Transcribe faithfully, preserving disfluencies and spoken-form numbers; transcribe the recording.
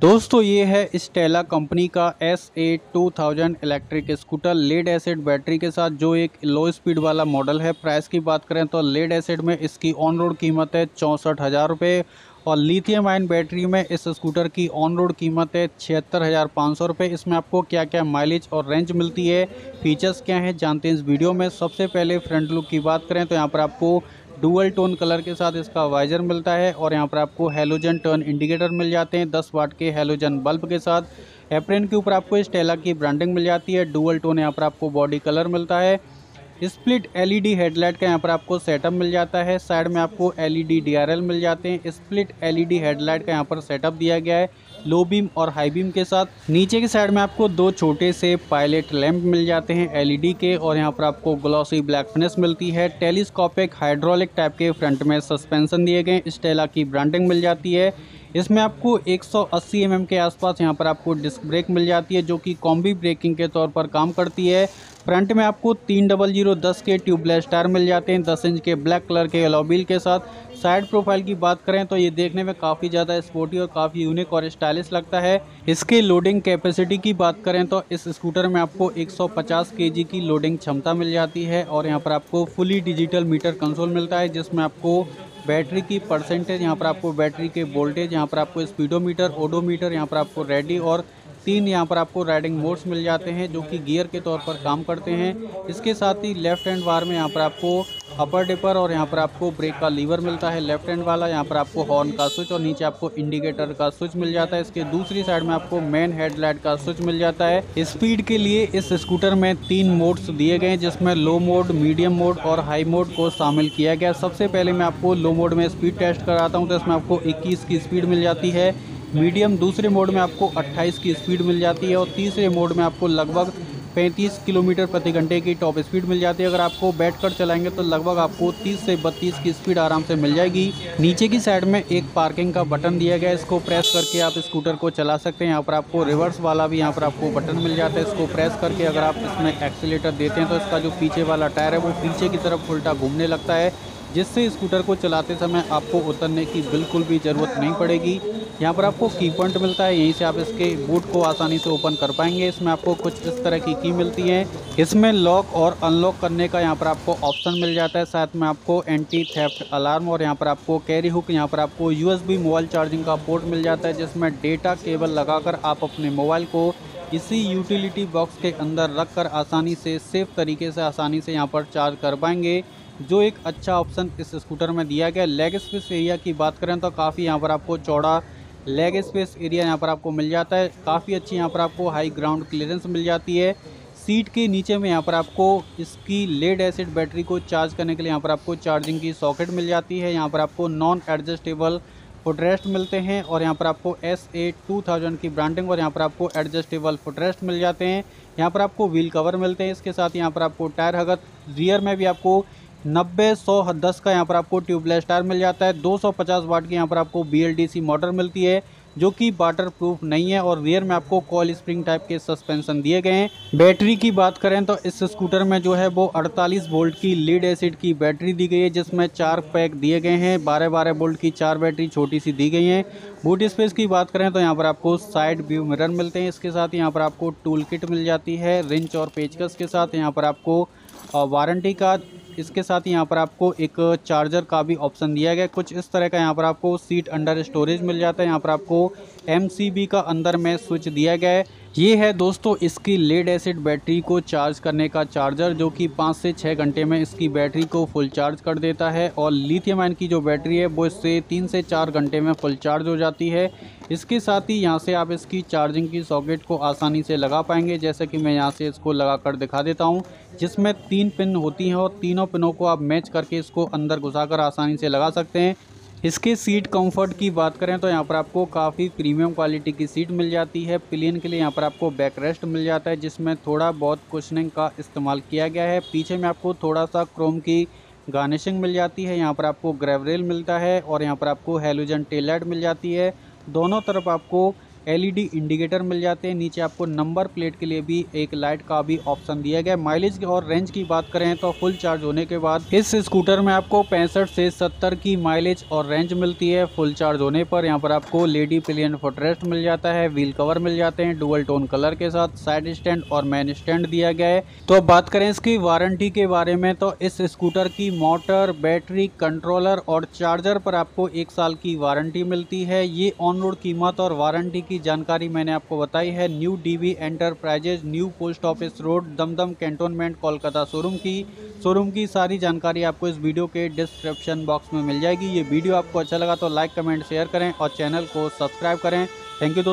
दोस्तों ये है स्टेला कंपनी का S A two thousand electric scooter lead acid battery के साथ, जो एक लो स्पीड वाला मॉडल है। प्राइस की बात करें तो लेड एसिड में इसकी ऑन रोड कीमत है चौंसठ हज़ार रुपये और लिथियम आयन बैटरी में इस स्कूटर की ऑन रोड कीमत है छिहत्तर हज़ार पाँच सौ रुपये। इसमें आपको क्या क्या माइलेज और रेंज मिलती है, फीचर्स क्या हैं, जानते हैं इस वीडियो में। सबसे पहले फ्रंट लुक की बात करें तो यहाँ पर आपको डुअल टोन कलर के साथ इसका वाइजर मिलता है और यहाँ पर आपको हेलोजन टर्न इंडिकेटर मिल जाते हैं दस वाट के हेलोजन बल्ब के साथ। एप्रेन के ऊपर आपको स्टेला की ब्रांडिंग मिल जाती है। डुअल टोन यहाँ पर आपको बॉडी कलर मिलता है। स्प्लिट एलईडी हेडलाइट का यहाँ पर आपको सेटअप मिल जाता है। साइड में आपको एलईडी डीआरएल मिल जाते हैं। स्प्लिट एलईडी हेडलाइट का यहाँ पर सेटअप दिया गया है लो बीम और हाई बीम के साथ। नीचे की साइड में आपको दो छोटे से पायलट लैंप मिल जाते हैं एलईडी के और यहाँ पर आपको ग्लॉसी ब्लैक फिनिश मिलती है। टेलीस्कोपिक हाइड्रोलिक टाइप के फ्रंट में सस्पेंशन दिए गए। स्टेला की ब्रांडिंग मिल जाती है। इसमें आपको एक सौ अस्सी एम एम के आसपास यहाँ पर आपको डिस्क ब्रेक मिल जाती है जो कि कॉम्बी ब्रेकिंग के तौर पर काम करती है। फ्रंट में आपको तीन डबल जीरो दस के ट्यूबलेस टायर मिल जाते हैं दस इंच के ब्लैक कलर के एलॉय व्हील के साथ। साइड प्रोफाइल की बात करें तो ये देखने में काफ़ी ज़्यादा स्पोर्टी और काफ़ी यूनिक और स्टाइलिश लगता है। इसके लोडिंग कैपेसिटी की बात करें तो इस स्कूटर में आपको एक सौ पचास केजी की लोडिंग क्षमता मिल जाती है और यहाँ पर आपको फुली डिजिटल मीटर कंसोल मिलता है जिसमें आपको बैटरी की परसेंटेज, यहाँ पर आपको बैटरी के वोल्टेज, यहाँ पर आपको स्पीडोमीटर, ओडोमीटर, यहाँ पर आपको रेडी और तीन यहाँ पर आपको राइडिंग मोड्स मिल जाते हैं जो कि गियर के तौर पर काम करते हैं। इसके साथ ही लेफ्ट हैंड बार में यहाँ पर आपको अपर डिपर और यहाँ पर आपको ब्रेक का लीवर मिलता है लेफ्ट हैंड वाला। यहाँ पर आपको हॉर्न का स्विच और नीचे आपको इंडिकेटर का स्विच मिल जाता है। इसके दूसरी साइड में आपको मेन हेडलाइट का स्विच मिल जाता है। स्पीड के लिए इस स्कूटर में तीन मोड्स दिए गए जिसमें लो मोड, मीडियम मोड और हाई मोड को शामिल किया गया। सबसे पहले मैं आपको लो मोड में स्पीड टेस्ट कराता हूँ तो इसमें आपको इक्कीस की स्पीड मिल जाती है। मीडियम दूसरे मोड में आपको अट्ठाईस की स्पीड मिल जाती है और तीसरे मोड में आपको लगभग पैंतीस किलोमीटर प्रति घंटे की टॉप स्पीड मिल जाती है। अगर आपको बैठकर चलाएंगे तो लगभग आपको तीस से बत्तीस की स्पीड आराम से मिल जाएगी। नीचे की साइड में एक पार्किंग का बटन दिया गया है, इसको प्रेस करके आप स्कूटर को चला सकते हैं। यहाँ पर आपको रिवर्स वाला भी यहाँ पर आपको बटन मिल जाता है, इसको प्रेस करके अगर आप इसमें एक्सीलेटर देते हैं तो इसका जो पीछे वाला टायर है वो पीछे की तरफ उल्टा घूमने लगता है जिससे स्कूटर को चलाते समय आपको उतरने की बिल्कुल भी ज़रूरत नहीं पड़ेगी। यहाँ पर आपको की पॉइंट मिलता है, यहीं से आप इसके बूट को आसानी से ओपन कर पाएंगे। इसमें आपको कुछ इस तरह की की मिलती है। इसमें लॉक और अनलॉक करने का यहाँ पर आपको ऑप्शन मिल जाता है। साथ में आपको एंटी थेफ्ट अलार्म और यहाँ पर आपको कैरी हुक, यहाँ पर आपको U S B mobile charging का पोर्ट मिल जाता है जिसमें डेटा केबल लगाकर आप अपने मोबाइल को इसी यूटिलिटी बॉक्स के अंदर रखकर आसानी से सेफ तरीके से आसानी से यहाँ पर चार्ज कर पाएंगे, जो एक अच्छा ऑप्शन इस स्कूटर में दिया गया। लेग स्पेस एरिया की बात करें तो काफ़ी यहाँ पर आपको चौड़ा लेग स्पेस एरिया यहाँ पर आपको मिल जाता है। काफ़ी अच्छी यहाँ पर आपको हाई ग्राउंड क्लियरेंस मिल जाती है। सीट के नीचे में यहाँ पर आपको इसकी लेड एसिड बैटरी को चार्ज करने के लिए यहाँ पर आपको चार्जिंग की सॉकेट मिल जाती है। यहाँ पर आपको नॉन एडजस्टेबल फुटरेस्ट मिलते हैं और यहाँ पर आपको एस ए टू थाउज़ेंड की ब्रांडिंग और यहाँ पर आपको एडजस्टेबल फुटरेस्ट मिल जाते हैं। यहाँ पर आपको व्हील कवर मिलते हैं। इसके साथ यहाँ पर आपको टायर हगत रियर में भी आपको नब्बे सौ दस का यहाँ पर आपको ट्यूबलेस टायर मिल जाता है। दो सौ पचास वाट की यहाँ पर आपको B L D C motor मिलती है जो कि वाटर प्रूफ नहीं है और रियर में आपको कॉइल स्प्रिंग टाइप के सस्पेंशन दिए गए हैं। बैटरी की बात करें तो इस स्कूटर में जो है वो अड़तालीस वोल्ट की लीड एसिड की बैटरी दी गई है जिसमें चार पैक दिए गए हैं। बारह बारह वोल्ट की चार बैटरी छोटी सी दी गई हैं। बूट स्पेस की बात करें तो यहाँ पर आपको साइड व्यू मिरर मिलते हैं। इसके साथ यहाँ पर आपको टूल किट मिल जाती है रिंच और पेचकस के साथ। यहाँ पर आपको वारंटी कार्ड, इसके साथ यहाँ पर आपको एक चार्जर का भी ऑप्शन दिया गया। कुछ इस तरह का यहाँ पर आपको सीट अंडर स्टोरेज मिल जाता है। यहाँ पर आपको एम सी बी का अंदर में स्विच दिया गया है। ये है दोस्तों इसकी लेड एसिड बैटरी को चार्ज करने का चार्जर जो कि पाँच से छह घंटे में इसकी बैटरी को फुल चार्ज कर देता है और लिथियम आयन की जो बैटरी है वो इससे तीन से चार घंटे में फुल चार्ज हो जाती है। इसके साथ ही यहाँ से आप इसकी चार्जिंग की सॉकेट को आसानी से लगा पाएंगे, जैसे कि मैं यहाँ से इसको लगा कर दिखा देता हूँ, जिसमें तीन पिन होती हैं और तीनों पिनों को आप मैच करके इसको अंदर घुसा कर आसानी से लगा सकते हैं। इसके सीट कंफर्ट की बात करें तो यहाँ पर आपको काफ़ी प्रीमियम क्वालिटी की सीट मिल जाती है। प्लेन के लिए यहाँ पर आपको बैक रेस्ट मिल जाता है जिसमें थोड़ा बहुत कुशनिंग का इस्तेमाल किया गया है। पीछे में आपको थोड़ा सा क्रोम की गार्निशिंग मिल जाती है। यहाँ पर आपको ग्रेवरेल मिलता है और यहाँ पर आपको हेलोजन टेल लाइट मिल जाती है। दोनों तरफ आपको एलईडी इंडिकेटर मिल जाते हैं। नीचे आपको नंबर प्लेट के लिए भी एक लाइट का भी ऑप्शन दिया गया है। माइलेज और रेंज की बात करें तो फुल चार्ज होने के बाद इस स्कूटर में आपको पैंसठ से सत्तर की माइलेज और रेंज मिलती है। फुल चार्ज होने पर यहाँ पर आपको लेडी पिलियन फुटरेस्ट मिल जाता है, व्हील कवर मिल जाते हैं डुअल टोन कलर के साथ, साइड स्टैंड और मेन स्टैंड दिया गया है। तो बात करें इसकी वारंटी के बारे में तो इस स्कूटर की मोटर, बैटरी, कंट्रोलर और चार्जर पर आपको एक साल की वारंटी मिलती है। ये ऑन रोड कीमत और वारंटी की जानकारी मैंने आपको बताई है new DB enterprises, new post office road, Dumdum cantonment, Kolkata showroom की। शोरूम की सारी जानकारी आपको इस वीडियो के डिस्क्रिप्शन बॉक्स में मिल जाएगी। ये वीडियो आपको अच्छा लगा तो लाइक, कमेंट, शेयर करें और चैनल को सब्सक्राइब करें। Thank you.